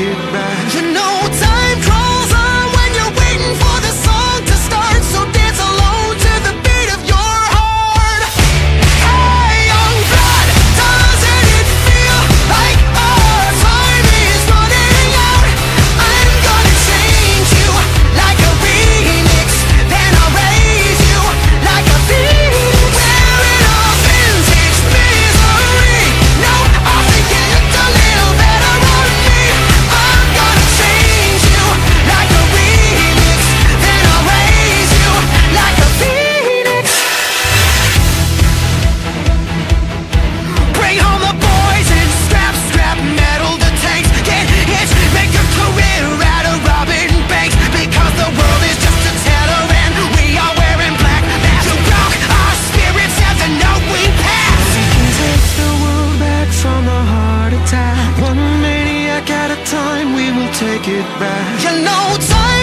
take it back. You know time crawls on when you're waiting for the song to start, so dance alone to the beat of your heart. Hey young blood, doesn't it feel like our time is running out? I'm gonna change you like a remix, then I'll raise you like a phoenix. Where it all ends, it's misery. No, I think it's a little better on me. I'm gonna change you like a remix, then I'll raise you like a phoenix. Bring home the boys and scrap metal, the tanks get hit. Make a career out of robbing banks, because the world is just a teller and we are wearing black masks. You broke our spirits as a note we passed. We can take the world back from a heart attack, one maniac at a time, we will take it back. You know time